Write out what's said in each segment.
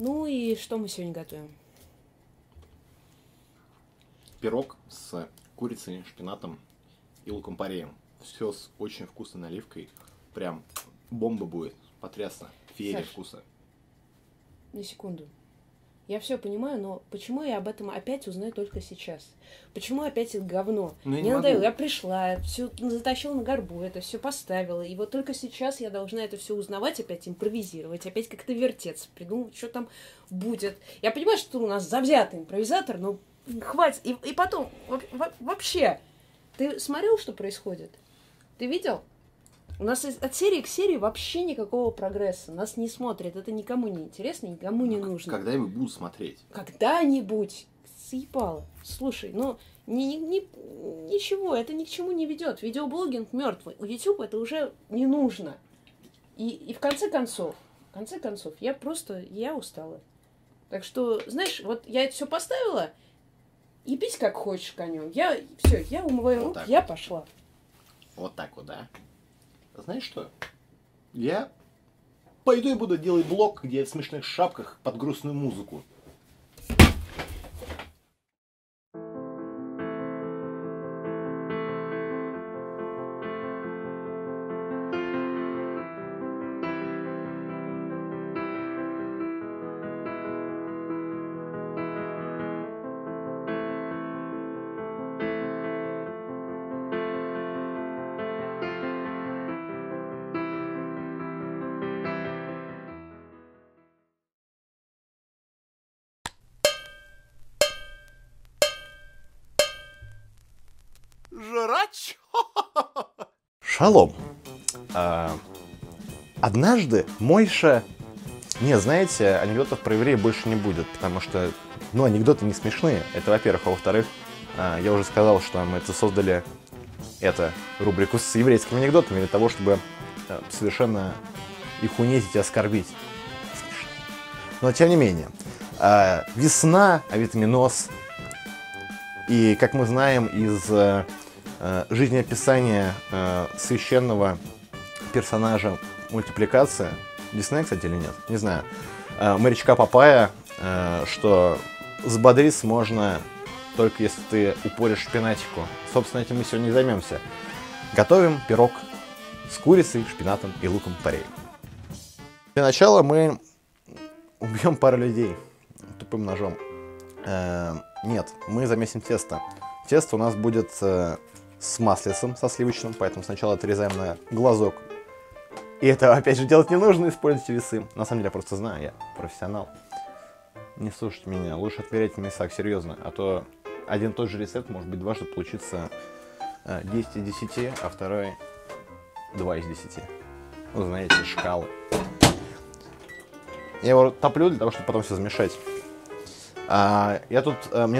Ну и что мы сегодня готовим? Пирог с курицей, шпинатом и луком-пореем. Все с очень вкусной наливкой. Прям бомба будет. Потрясно. Феерия вкуса. На секунду. Я все понимаю, но почему я об этом опять узнаю только сейчас? Почему опять это говно? Мне надоело, я пришла, все затащила на горбу, это все поставила. И вот только сейчас я должна это все узнавать, опять импровизировать, опять как-то вертеться, придумывать, что там будет. Я понимаю, что у нас завзятый импровизатор, но хватит. И потом, вообще, ты смотрел, что происходит? Ты видел? У нас от серии к серии вообще никакого прогресса. Нас не смотрят. Это никому не интересно, никому не нужно. Когда-нибудь будут смотреть. Когда-нибудь. Съебало. Слушай, ну, ничего, это ни к чему не ведет. Видеоблогинг мертвый. У YouTube это уже не нужно. И в конце концов, я устала. Так что, знаешь, вот я это все поставила, ебись как хочешь конем. Я умываю руки, я пошла. Вот так вот, да? Знаешь что? Я пойду и буду делать блог, где я в смешных шапках под грустную музыку. Жрач! Шалом. Однажды Мойша... Не, знаете, анекдотов про евреев больше не будет, потому что, ну, анекдоты не смешные. Это, во-первых. А во-вторых, я уже сказал, что мы это создали, рубрику с еврейскими анекдотами для того, чтобы совершенно их унизить и оскорбить. Но, тем не менее, весна, авитаминоз. И, как мы знаем из жизнеописания священного персонажа мультипликация, Дисней, кстати, или нет, не знаю, морячка Папая, что взбодриться можно только если ты упоришь шпинатику. Собственно, этим мы сегодня и займемся. Готовим пирог с курицей, шпинатом и луком-пореем. Для начала мы убьем пару людей тупым ножом. Нет, мы замесим тесто. Тесто у нас будет с маслицем, со сливочным, поэтому сначала отрезаем на глазок. И это, опять же, делать не нужно, используйте весы. На самом деле, я просто знаю, я профессионал. Не слушайте меня, лучше отмерять в весах, серьезно. А то один и тот же рецепт может быть дважды получится 10 из 10, а второй 2 из 10. Ну, знаете, шкалы. Я его топлю для того, чтобы потом все замешать. Мне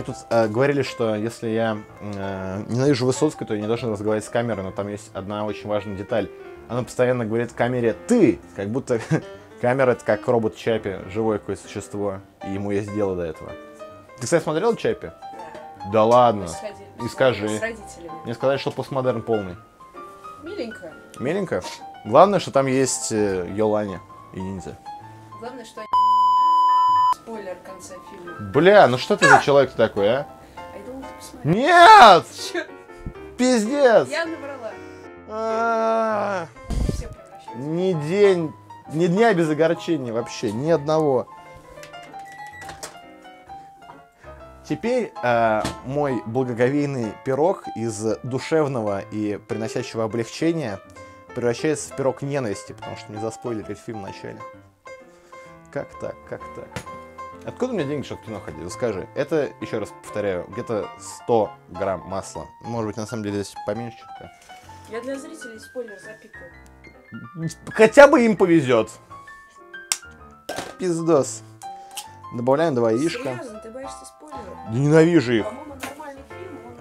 тут говорили, что если я ненавижу Высоцкую, то я не должен разговаривать с камерой, но там есть одна очень важная деталь. Она постоянно говорит камере «ты», как будто камера — это как робот Чаппи, живое какое-то существо, и ему есть дело до этого. Ты, кстати, смотрел Чаппи? Да. Да ладно. И скажи. С родителями. Мне сказали, что постмодерн полный. Миленько. Миленько? Главное, что там есть Йолани и ниндзя. Главное, что спойлер конца фильма. Бля, ну что ты за человек такой, а? Нет! Чё? Пиздец! Я набрала. Ни день, ни дня без огорчения вообще, ни одного. Теперь мой благоговейный пирог из душевного и приносящего облегчения превращается в пирог ненависти, потому что мне заспойлерили фильм в начале. Как так, как так? Откуда у меня деньги, чтобы в кино ходить? Скажи. Это, еще раз повторяю, где-то 100 грамм масла. Может быть, на самом деле здесь поменьше чутка. Я для зрителей спойлер запикаю. Хотя бы им повезет. Пиздос. Добавляем 2 яичка. Серьезно, ты боишься спойлеров? Да ненавижу их. По-моему, нормальный фильм, он...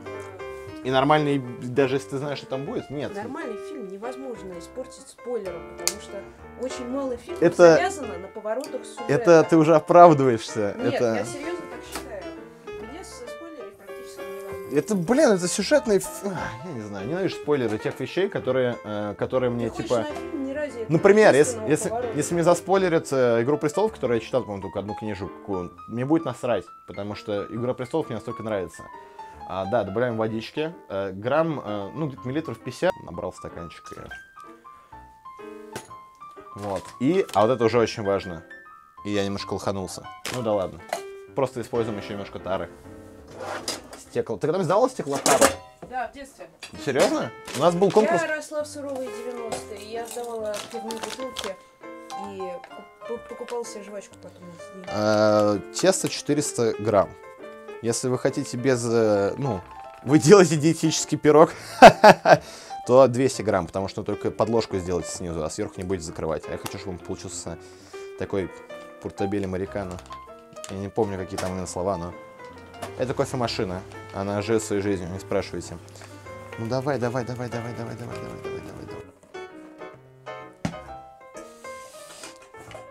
И нормальный, даже если ты знаешь, что там будет, нет. Нормальный фильм невозможно испортить спойлером, потому что... Очень мало фильмов завязано на поворотах сюжета. Это ты уже оправдываешься. Нет, я серьезно так считаю. Мне со спойлерами практически не важно. Это, блин, это сюжетный... Я не знаю, ненавижу спойлеры тех вещей, которые мне, типа... Например, если мне заспойлерят «Игру престолов», которую я читал, по-моему, только одну книжку, мне будет насрать, потому что «Игра престолов» мне настолько нравится. Да, добавляем водички. Грамм, ну, где-то миллилитров 50. Набрал стаканчик. Вот. И, а вот это уже очень важно. И я немножко лоханулся. Ну да ладно. Просто используем еще немножко тары. Стекло. Ты когда-нибудь сдавала стеклотару? Да, в детстве. Серьезно? У нас был конкурс... Я росла в суровые 90-е, я сдавала пивные бутылки и покупала себе жвачку потом. Тесто 400 грамм. Если вы хотите без... Ну, вы делаете диетический пирог, то 200 грамм, потому что только подложку сделайте снизу, а сверху не будете закрывать. А я хочу, чтобы он получился такой портабель американо. Я не помню, какие там именно слова, но... Это кофемашина. Она живет своей жизнью, не спрашивайте. Ну давай, давай, давай, давай, давай, давай, давай, давай, давай.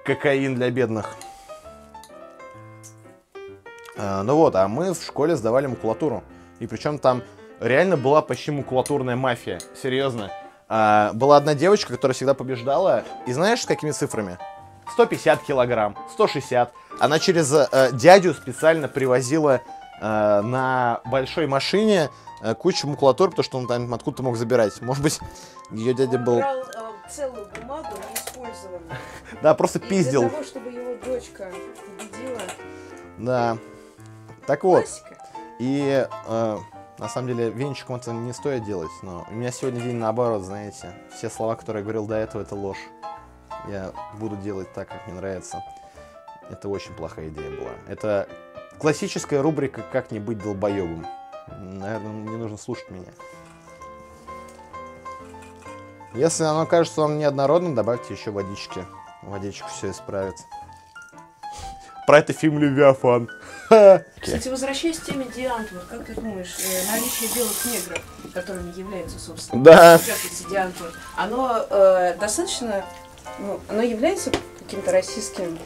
Кокаин для бедных. Ну вот, а мы в школе сдавали макулатуру. И причем там реально была почти макулатурная мафия. Серьезно. Была одна девочка, которая всегда побеждала. И знаешь, с какими цифрами? 150 килограмм, 160. Она через дядю специально привозила на большой машине кучу макулатур, потому что он там откуда-то мог забирать. Может быть, ее дядя был... Он брал целую бумагу неиспользованную. Да, просто пиздил. Для того, чтобы его дочка победила. Да. Так вот. И на самом деле венчиком это не стоит делать, но у меня сегодня день наоборот, знаете. Все слова, которые я говорил до этого, это ложь. Я буду делать так, как мне нравится. Это очень плохая идея была. Это классическая рубрика «Как не быть долбоебом». Наверное, не нужно слушать меня. Если оно кажется вам неоднородным, добавьте еще водички. Водичку все исправит. Про это фильм «Левиафан». Кстати, возвращаясь к теме Диантвор, как ты думаешь, наличие белых негров, которыми являются, собственно, да, Диантвор, оно достаточно... Ну, оно является каким-то российским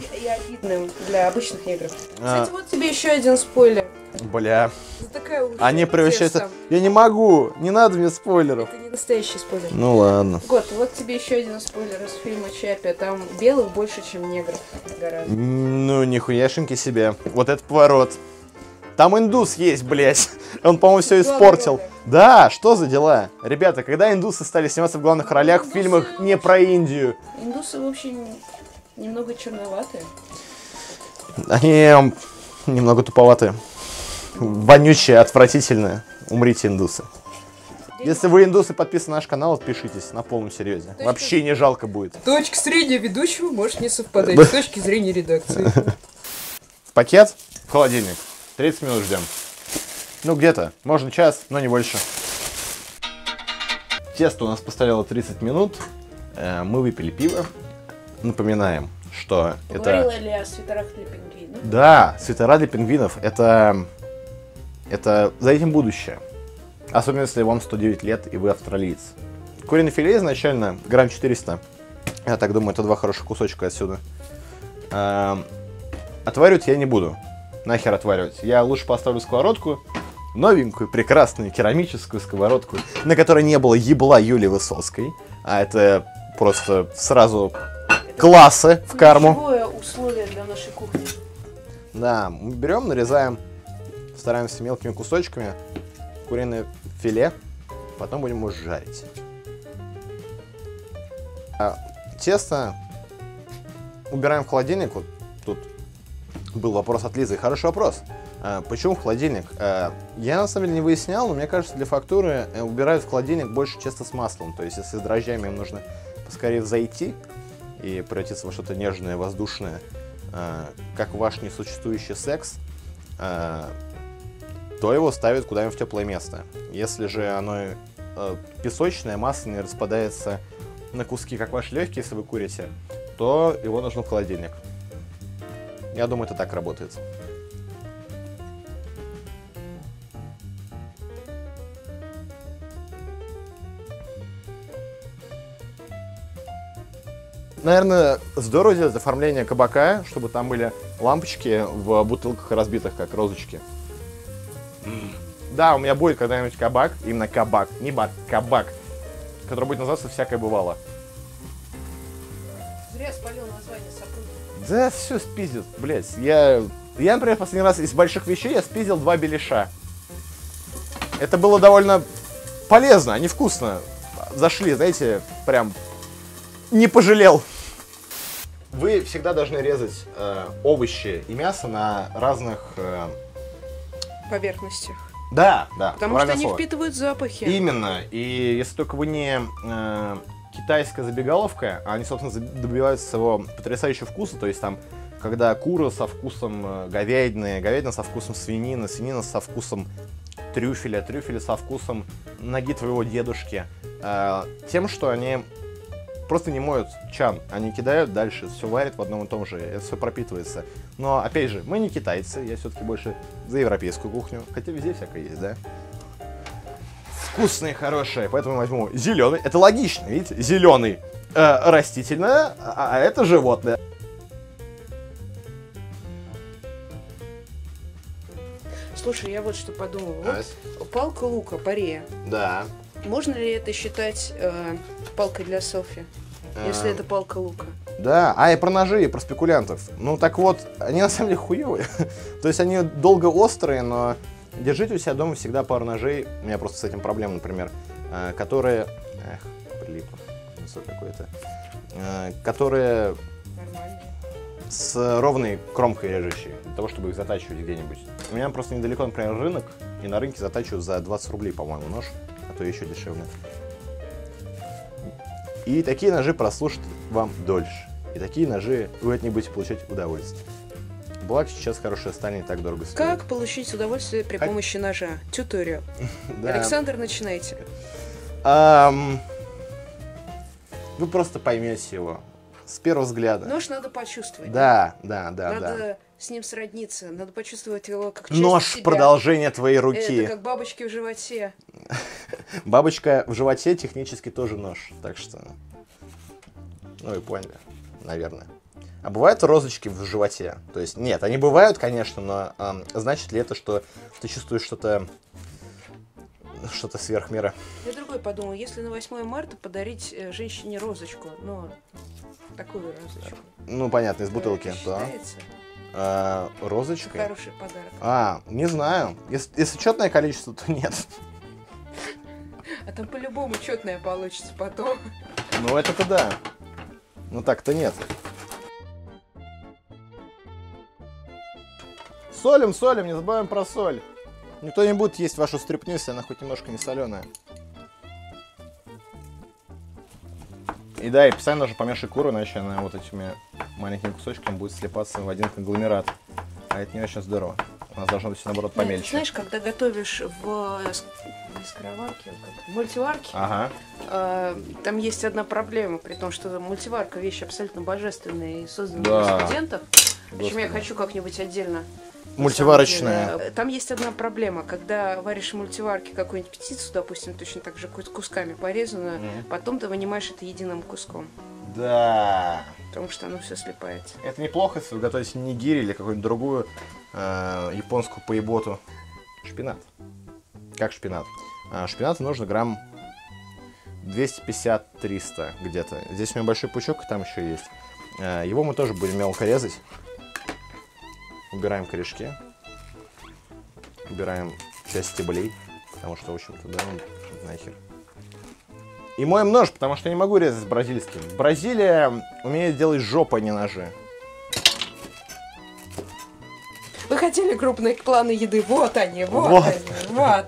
и обидным для обычных негров. Кстати, вот тебе еще один спойлер. Бля. Они превращаются... Я не могу, не надо мне спойлеров. Это не настоящий спойлер. Ну ладно. Год, вот тебе еще один спойлер из фильма Чаппи. Там белых больше, чем негров. Гораздо. Ну, нихуяшеньки себе. Вот это поворот. Там индус есть, блядь. Он, по-моему, все испортил. Да, что за дела? Ребята, когда индусы стали сниматься в главных ролях в фильмах не про Индию? Индусы, в общем, немного черноватые. Они немного туповатые. Вонючие, отвратительные. Умрите, индусы. Если вы, индусы, подписаны на наш канал, отпишитесь на полном серьезе. Вообще не жалко будет. Точка зрения ведущего может не совпадать с точки зрения редакции. Пакет в холодильник. 30 минут ждем. Ну, где-то. Можно час, но не больше. Тесто у нас постояло 30 минут. Мы выпили пиво. Напоминаем, что это... Говорила ли о свитерах для пингвинов? Да, свитера для пингвинов. Это за этим будущее. Особенно, если вам 109 лет и вы австралиец. Куриное филе изначально грамм 400. Я так думаю, это два хороших кусочка отсюда. Отваривать я не буду. Нахер отваривать. Я лучше поставлю сковородку. Новенькую, прекрасную керамическую сковородку, на которой не было ебла Юлии Высоцкой. А это просто сразу это классы в карму. Ключевое условие для нашей кухни. Да, мы берем, нарезаем, стараемся мелкими кусочками куриное филе. Потом будем его жарить. А тесто убираем в холодильник. Вот тут был вопрос от Лизы. Хороший вопрос. Почему в холодильник? Я на самом деле не выяснял, но мне кажется, для фактуры убирают в холодильник больше тесто с маслом. То есть, если с дрожжами, им нужно поскорее зайти и превратиться во что-то нежное, воздушное, как ваш несуществующий секс, то его ставят куда-нибудь в теплое место. Если же оно песочное, масляное, распадается на куски, как ваши легкие, если вы курите, то его нужно в холодильник. Я думаю, это так работает. Наверное, здорово делать оформление кабака, чтобы там были лампочки в бутылках разбитых, как розочки. Да, у меня будет когда-нибудь кабак, именно кабак, не бар, кабак, который будет называться «Всякое бывало». Зря спалил название сотрудника. Да все спиздит, блядь. Я, например, в последний раз из больших вещей я спиздил 2 беляша. Это было довольно полезно, они вкусно зашли, знаете, прям не пожалел. Вы всегда должны резать овощи и мясо на разных поверхностях. Да, да. Потому что они впитывают запахи. Именно. И если только вы не китайская забегаловка, они, собственно, добиваются своего потрясающего вкуса. То есть там, когда кура со вкусом говядины, говядина со вкусом свинины, свинина со вкусом трюфеля, трюфеля со вкусом ноги твоего дедушки. Тем, что они просто не моют чан, они кидают дальше, все варят в одном и том же, это все пропитывается. Но, опять же, мы не китайцы, я все-таки больше за европейскую кухню, хотя везде всякое есть, да? Вкусное, хорошее, поэтому возьму зеленый, это логично, видите, зеленый растительное, а это животное. Слушай, я вот что подумала, вот палка лука, порея. Да. Можно ли это считать палкой для селфи, если это палка лука? Да, и про ножи, и про спекулянтов. Ну так вот, они на самом деле хуевые. То есть они долго острые, но держите у себя дома всегда пару ножей. У меня просто с этим проблема, например, которые... Эх, прилипло. Лицо какое-то. Которые нормально. С ровной кромкой режущей, для того, чтобы их затачивать где-нибудь. У меня просто недалеко, например, рынок, и на рынке затачиваю за 20 рублей, по-моему, нож. То еще дешевле. И такие ножи прослужат вам дольше. И такие ножи вы от них будете получать удовольствие. Благо сейчас хорошее станет и так дорого стоит. Как получить удовольствие при помощи ножа? Тьюториал. Александр, начинайте. Вы просто поймете его с первого взгляда. Нож надо почувствовать. Да. Надо с ним сродниться, надо почувствовать его как часть нож себя. Продолжение твоей руки. Это как бабочки в животе. Бабочка в животе технически тоже нож, так что, ну и поняли, наверное. А бывают розочки в животе? То есть, нет, они бывают, конечно, но значит ли это, что ты чувствуешь что-то сверх мира? Я другой подумал, если на 8 марта подарить женщине розочку, но такую розочку. Ну, понятно, из бутылки. Считается? Розочкой? Хороший подарок. Не знаю. Если четное количество, то нет. А там по-любому четное получится потом. Ну это-то да. Ну так-то нет. Солим, солим, не забываем про соль. Никто не будет есть вашу стряпню, если она хоть немножко не соленая. И да, и постоянно нужно помешать куру, иначе она вот этими маленьким кусочком будет слипаться в один конгломерат. А это не очень здорово. У нас должно быть все, наоборот, помельче. Ты знаешь, когда готовишь в скороварке, в мультиварке, там есть одна проблема, при том, что мультиварка вещь абсолютно божественная и создана для студентов. Почему я хочу как-нибудь отдельно. Мультиварочная. Там есть одна проблема, когда варишь в мультиварке какую-нибудь птицу, допустим, точно так же кусками порезанную, потом ты вынимаешь это единым куском. Да. Потому что оно все слипается. Это неплохо, если вы готовите нигири или какую-нибудь другую японскую поеботу. Шпинат. Как шпинат? Шпинату нужно грамм 250–300 где-то. Здесь у меня большой пучок, там еще есть. Его мы тоже будем мелко резать. Убираем корешки. Убираем часть стеблей. Потому что, в общем-то, да, нахер. И моем нож, потому что я не могу резать бразильским. Бразилия умеет делать жопу, а не ножи. Вы хотели крупные планы еды? Вот они, вот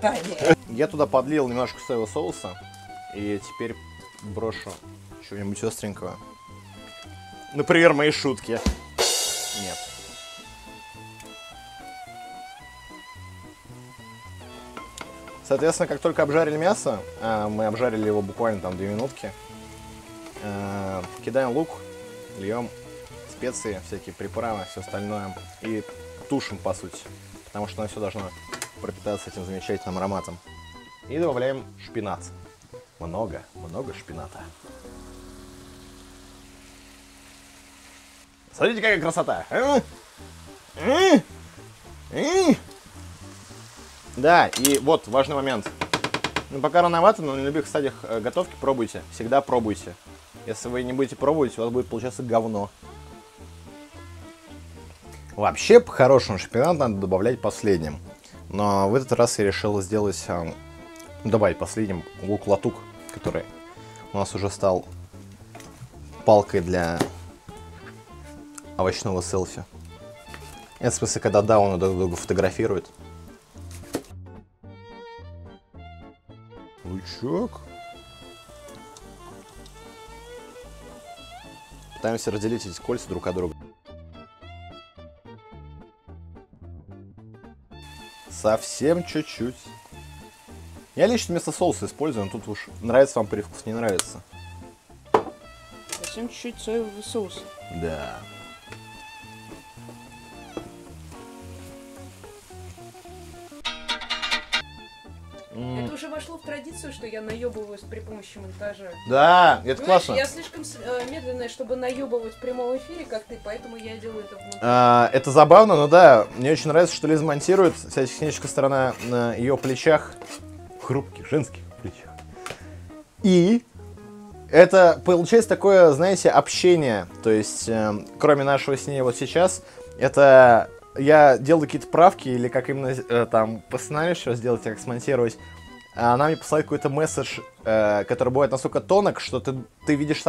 они. Я туда подлил немножко соевого соуса. И теперь брошу чего-нибудь остренького. Например, мои шутки. Нет. Соответственно, как только обжарили мясо, мы обжарили его буквально там 2 минутки, кидаем лук, льем специи, всякие приправы, все остальное и тушим, по сути, потому что оно все должно пропитаться этим замечательным ароматом. И добавляем шпинат. Много, много шпината. Смотрите, какая красота! Да, и вот важный момент. Ну, пока рановато, но на любых стадиях готовки пробуйте. Всегда пробуйте. Если вы не будете пробовать, у вас будет получаться говно. Вообще, по-хорошему, шпинат надо добавлять последним. Но в этот раз я решил сделать... добавить последним лук-латук, который у нас уже стал палкой для овощного селфи. Это в смысле, когда да, он друг друга фотографирует. Лучок. Пытаемся разделить эти кольца друг от друга. Совсем чуть-чуть. Я лично вместо соуса использую, но тут уж нравится вам привкус, не нравится. Совсем чуть-чуть соевого соуса. Да. Это уже вошло в традицию, что я наебываюсь при помощи монтажа. Да, это классно. Я слишком медленная, чтобы наебывать в прямом эфире, как ты, поэтому я делаю это внутри. Это забавно, но да, мне очень нравится, что Лиз монтирует. Вся техническая сторона на ее плечах, хрупких женских плечах. И это получается такое, знаете, общение. То есть, кроме нашего с ней вот сейчас, это... Я делаю какие-то правки, или как именно там постановишь, что сделать, как смонтировать. Она мне посылает какой-то месседж, который бывает настолько тонок, что ты видишь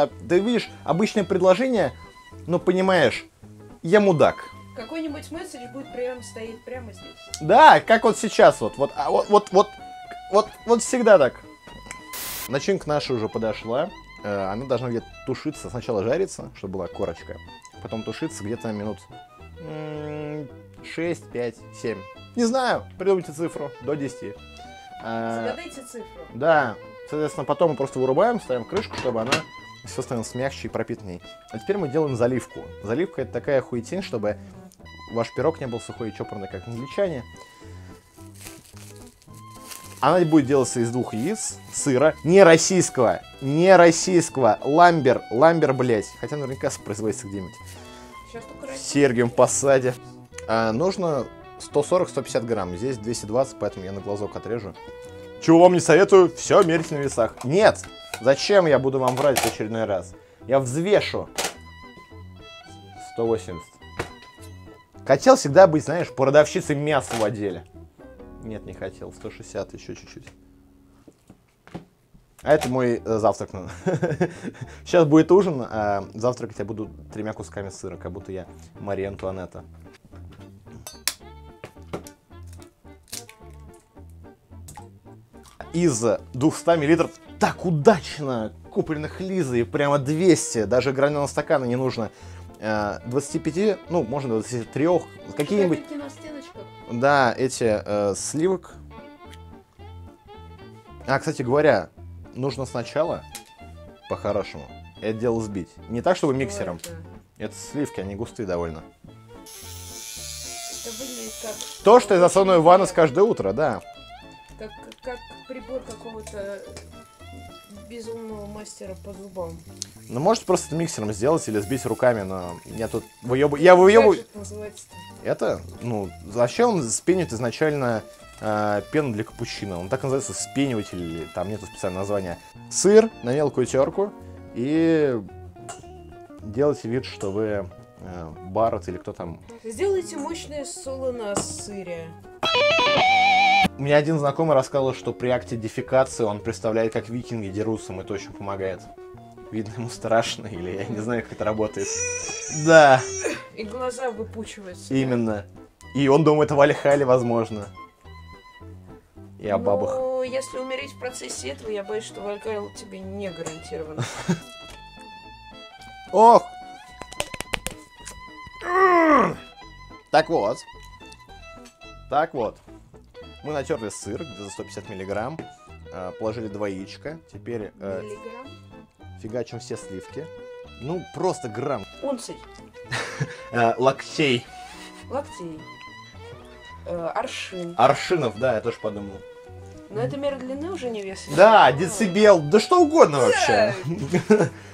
обычное предложение, но понимаешь, я мудак. Какой-нибудь месседж будет прям стоять прямо здесь. Да, как вот сейчас, вот всегда так. Начинка наша уже подошла. Она должна где-то тушиться, сначала жариться, чтобы была корочка, потом тушиться где-то минут 6, 5, 7. Не знаю, придумайте цифру, до 10. Загадайте цифру. Да, соответственно, потом мы просто вырубаем, ставим крышку, чтобы она все становилось мягче и пропитнее. А теперь мы делаем заливку. Заливка — это такая хуетень, чтобы ваш пирог не был сухой и чопорный, как англичане. Она будет делаться из двух яиц, сыра, не российского, ламбер, блять. Хотя наверняка производится где-нибудь. Сергием в посаде. Нужно 140-150 грамм. Здесь 220, поэтому я на глазок отрежу. Чего вам не советую, все мерить на весах. Нет! Зачем я буду вам врать в очередной раз? Я взвешу. 180. Хотел всегда быть, знаешь, продавщицей мяса в отделе. Нет, не хотел. 160, еще чуть-чуть. А это мой завтрак. Сейчас будет ужин, а завтракать я буду 3 кусками сыра, как будто я Мария Антуанетта. Из 200 миллилитров так удачно купленных Лизой, прямо 200, даже граненого стакана не нужно. 25, ну, можно 23, какие-нибудь... Да, эти сливок. А, кстати говоря... Нужно сначала, по-хорошему, это дело сбить. Не так, чтобы миксером. Это сливки, они густые довольно. Это выглядит как... То, что я засовываю в ваннус каждое утро, да. Как прибор какого-то безумного мастера по зубам. Ну, можете просто миксером сделать или сбить руками, но я тут выебываю... Я выебываю... Это, ну, зачем он спенит изначально... пену для капучино. Он так называется, спениватель, или там нету специального названия. Сыр на мелкую терку и делайте вид, что вы Барретт или кто там. Сделайте мощное соло на сыре. У меня один знакомый рассказывал, что при акте дефекации он представляет, как викинги дерутся, ему это очень помогает. Видно, ему страшно, или я не знаю, как это работает. Да. И глаза выпучиваются. Именно. И он думает о Вальхале, возможно. И о бабах. Ну, если умереть в процессе этого, я боюсь, что Вальхайла тебе не гарантировано. Ох! Так вот. Мы натерли сыр, где-то 150 миллиграмм. Положили 2 яичка. Теперь... Миллиграмм? Фигачим все сливки. Ну, просто грамм. Унций. Локтей. Аршин. Аршинов, да, я тоже подумал. Но это мера длины уже не весит. Да, децибел, да что угодно вообще.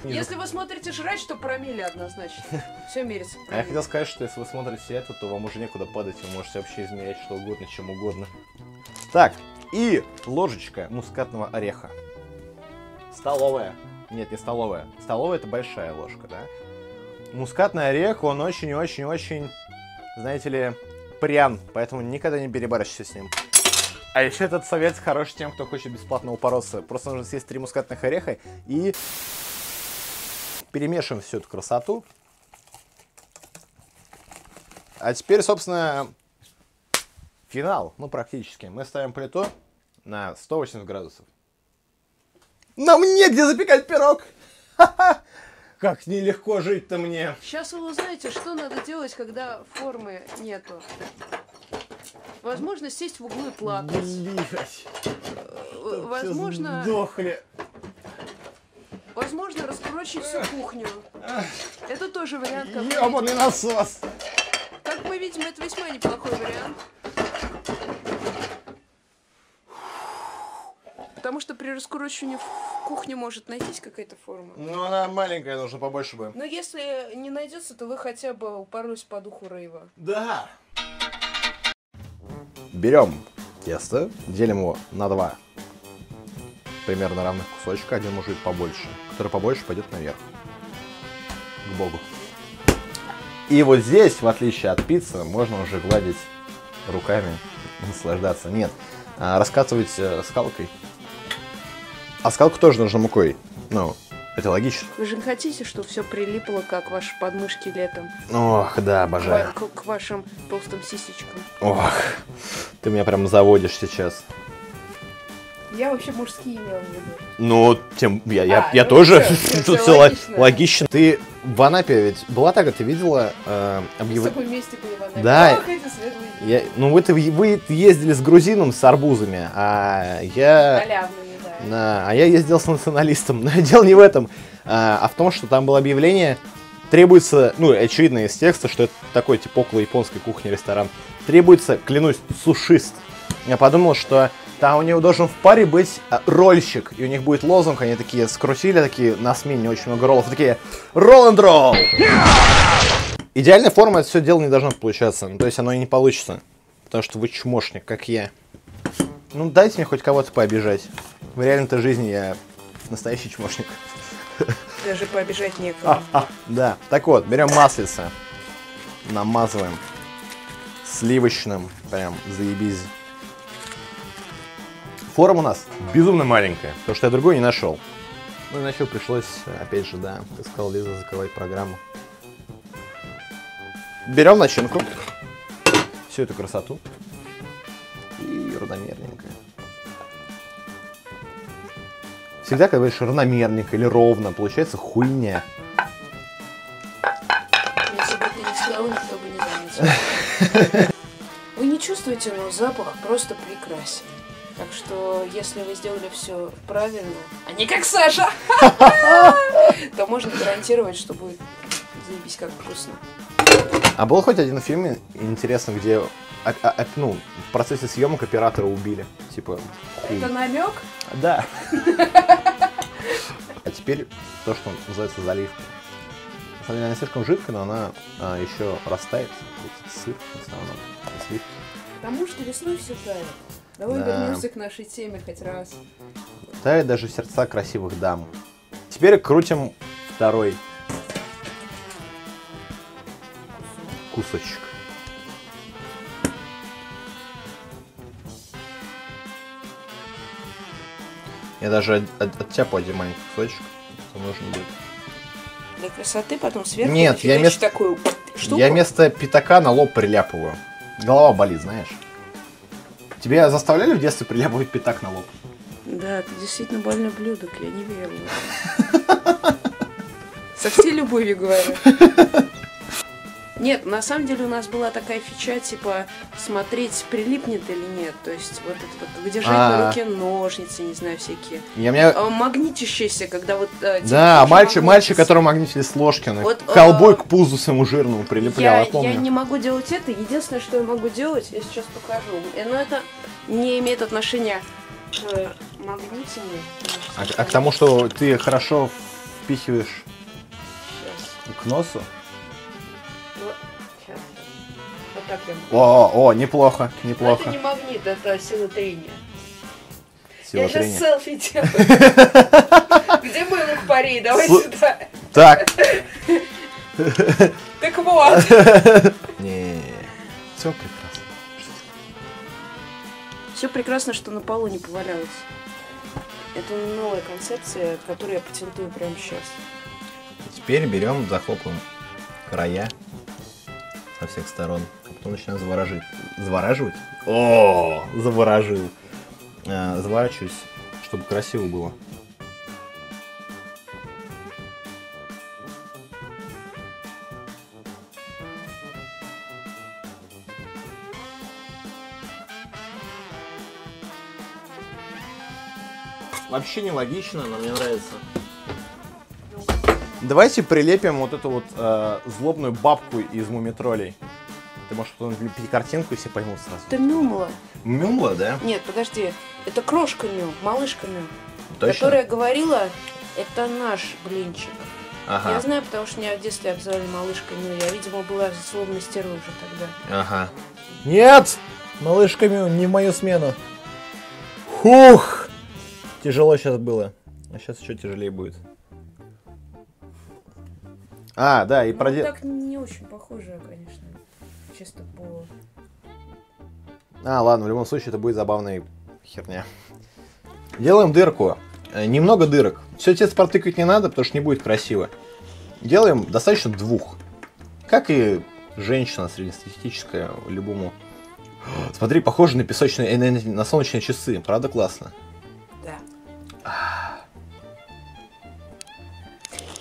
Если вы смотрите «Жрач», то промилле однозначно. Все мерится. А я хотел сказать, что если вы смотрите это, то вам уже некуда падать, вы можете вообще измерять что угодно, чем угодно. Так, и ложечка мускатного ореха. Столовая. Нет, не столовая. Столовая — это большая ложка, да? Мускатный орех, он очень-очень-очень, знаете ли, прям. Поэтому никогда не перебарщивайся с ним. А еще этот совет хорош тем, кто хочет бесплатно упороться. Просто нужно съесть 3 мускатных ореха и перемешиваем всю эту красоту. А теперь, собственно, финал. Ну, практически. Мы ставим плиту на 180 градусов. Нам негде запекать пирог! Ха-ха! Как нелегко жить-то мне. Сейчас вы узнаете, что надо делать, когда формы нету. Возможно, сесть в углу и плакать. Блять. Возможно... сдохли. Возможно, раскрочить всю кухню. Это тоже вариант. Ёбаный насос. Как мы видим, это весьма неплохой вариант. Потому что при раскручивании в кухне может найтись какая-то форма. Ну, она маленькая, нужно побольше бы. Но если не найдется, то вы хотя бы упоролись по духу рейва. Да! Берем тесто, делим его на 2 примерно равных кусочка. Один может быть побольше, который побольше пойдет наверх. К богу. И вот здесь, в отличие от пиццы, можно уже гладить руками, наслаждаться. Нет, раскатывать скалкой. А скалку тоже нужно мукой. Ну, это логично. Вы же не хотите, чтобы все прилипло, как ваши подмышки летом? Ох, да, обожаю. К вашим толстым сисечкам. Ох, ты меня прям заводишь сейчас. Я вообще мужские имела в виду. Ну, тем, я ну тоже. Все, тут все логично. Ты в Анапе ведь была так, ты видела объявление? В каком месте были в Анапе? Да. Ну, вы ездили с грузином, с арбузами, а я... Халявными. А я ездил с националистом, но дело не в этом, а в том, что там было объявление, требуется, ну, очевидно из текста, что это такой, типа, около японской кухни ресторан, требуется, клянусь, сушист. Я подумал, что там у него должен в паре быть рольщик, и у них будет лозунг, они такие скрутили, такие, на смене очень много роллов, такие, roll and roll! Идеальная форма, это все дело не должно получаться, ну, то есть оно и не получится, потому что вы чмошник, как я. Ну, дайте мне хоть кого-то пообижать. В реальной-то жизни я настоящий чмошник. Даже пообижать некого. Да. Так вот, берем маслица. Намазываем. Сливочным. Прям заебись. Форма у нас безумно маленькая, потому что я другой не нашел. Ну, иначе пришлось, опять же, да, как сказал Лиза, закрывать программу. Берем начинку. Всю эту красоту. И равномерненько. Всегда, когда говоришь равномерник или ровно, получается хуйня. Если бы ты не сказал, никто бы не заметил. Вы не чувствуете, но запах просто прекрасен. Так что, если вы сделали все правильно, а не как Саша, то можно гарантировать, что будет заебись как вкусно. А был хоть один фильм интересный, где... ну, в процессе съемок оператора убили. Типа. Это намек? Да. А теперь то, что называется заливка. На самом деле она слишком жидкая, но она еще растает. Сыр в основном. Сливки. Потому что весной все тает. Давай вернемся к нашей теме хоть раз. Тает даже сердца красивых дам. Теперь крутим второй кусочек. Я даже оттяпу один маленький кусочек, что нужно будет. Для красоты потом сверху. Нет, я вместо такую штуку. Я вместо пятака на лоб приляпываю. Голова болит, знаешь. Тебя заставляли в детстве приляпывать пятак на лоб? Да, это действительно больное блюдо, я не верю. Со всей любовью говорю. Нет, на самом деле у нас была такая фича, типа, смотреть, прилипнет или нет. То есть, вот это вот, выдержать на руке ножницы, не знаю, всякие. Магнитящиеся, когда вот... да, мальчик, которого магнитились ложки. Вот, ковбой к пузу своему жирному прилеплял, я помню. Я не могу делать это. Единственное, что я могу делать, я сейчас покажу. Но это не имеет отношения к магнитине. А к тому, что ты хорошо впихиваешь к носу? так я могу. О, неплохо, неплохо. Но это не магнит, это сила трения. Я сейчас селфи делаю. Где мой лук-порей? Давай сюда. Так. Так вот. Не, все прекрасно. Все прекрасно, что на полу не повалялось. Это новая концепция, которую я патентую прямо сейчас. Теперь берем, захлопываем края со всех сторон. А потом начинаем завораживать. Завораживать? О, завораживаю. Заворачиваюсь, чтобы красиво было. Вообще нелогично, но мне нравится. Давайте прилепим вот эту вот злобную бабку из мумитролей. Ты можешь прилепить картинку, и все поймут сразу. Это Мюмла. Мюмла, да? Нет, подожди. Это крошка Мю, малышка Мю. Точно? Которая говорила, это наш блинчик. Ага. Я знаю, потому что меня в детстве обзывали малышкой Мю. Я, видимо, была злобной стервой уже тогда. Ага. Нет! Малышка Мю, не в мою смену. Хух! Тяжело сейчас было, а сейчас еще тяжелее будет. А, да, и про... так не очень похоже, конечно, чисто по... А, ладно, в любом случае это будет забавная херня. Делаем дырку, немного дырок. Все тесто протыкать не надо, потому что не будет красиво. Делаем достаточно двух. Как и женщина среднестатистическая, любому. Смотри, похоже на песочные, на солнечные часы, правда классно?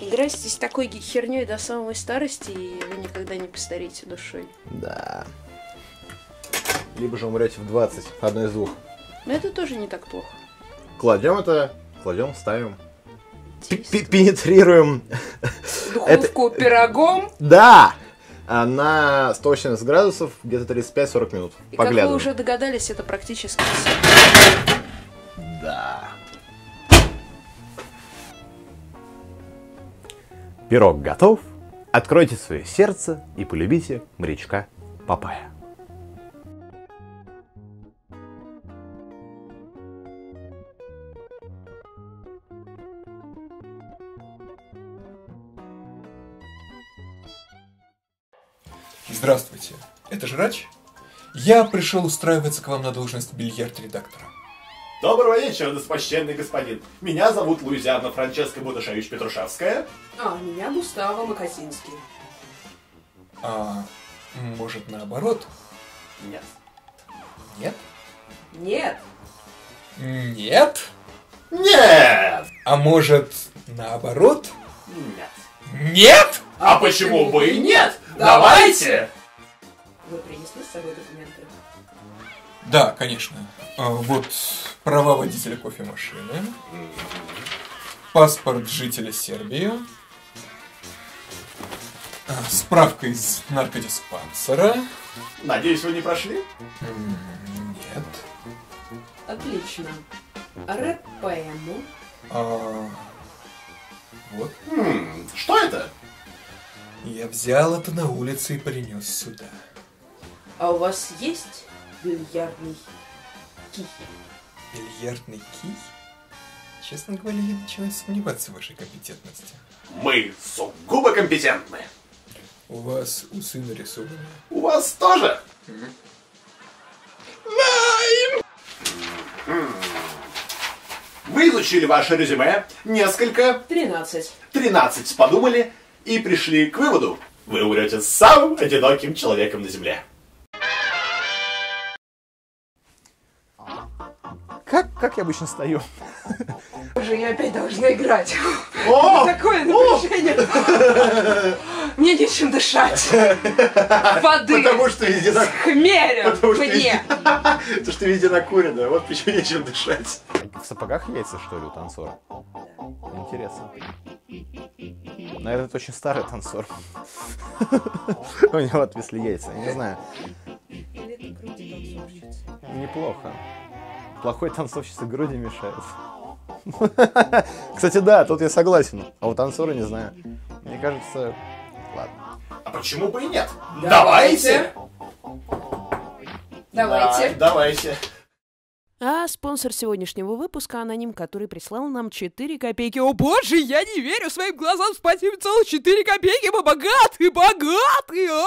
Играйте с такой херней до самой старости, и вы никогда не постареете душой. Да. Либо же умрете в 20, одно из двух. Но это тоже не так плохо. Кладем это, кладем, ставим. Пенетрируем. Духовку это... пирогом? Да! На 180 градусов, где-то 35-40 минут. И как вы уже догадались, это практически все. Да. Пирог готов. Откройте свое сердце и полюбите морячка Папая. Здравствуйте, это жрач. Я пришел устраиваться к вам на должность бильярд-редактора. Доброго вечера, достопочтенный господин. Меня зовут Луизиана Франческа Будашавич Петрушавская. А меня Мустава Макасинский. А может наоборот? Нет. Нет? Нет. Нет? Нет! А может наоборот? Нет. Нет? А почему бы и нет? Давайте! Вы принесли с собой документы? Да, конечно. Вот права водителя кофемашины, паспорт жителя Сербии, справка из наркодиспансера. Надеюсь, вы не прошли? Нет. Отлично. РПМ. Вот. Что это? Я взял это на улице и принес сюда. А у вас есть бильярдный? Бильярдный кий? Честно говоря, я начинаю сомневаться в вашей компетентности. Мы сугубо компетентны. У вас усы нарисованы. У вас тоже? Вы изучили ваше резюме несколько... 13. 13 подумали и пришли к выводу. Вы умрете самым одиноким человеком на земле. Как я обычно стою? Боже, я опять должна играть. Такое напряжение. Мне нечем дышать. Воды. Потому что везде накурено. Хмелем мне. Потому что везде накурено. Вот почему нечем дышать. В сапогах яйца, что ли, у танцора? Интересно. Наверное, это очень старый танцор. У него отвисли яйца. Я не знаю. Неплохо. Плохой танцовщица груди мешает. Кстати, да, тут я согласен. А у танцора не знаю. Мне кажется, ладно. А почему бы и нет? Давайте! Давайте. Да, давайте. А спонсор сегодняшнего выпуска — аноним, который прислал нам 4 копейки. О боже, я не верю своим глазам! Спасибо, целых 4 копейки! Мы богатые, богатые!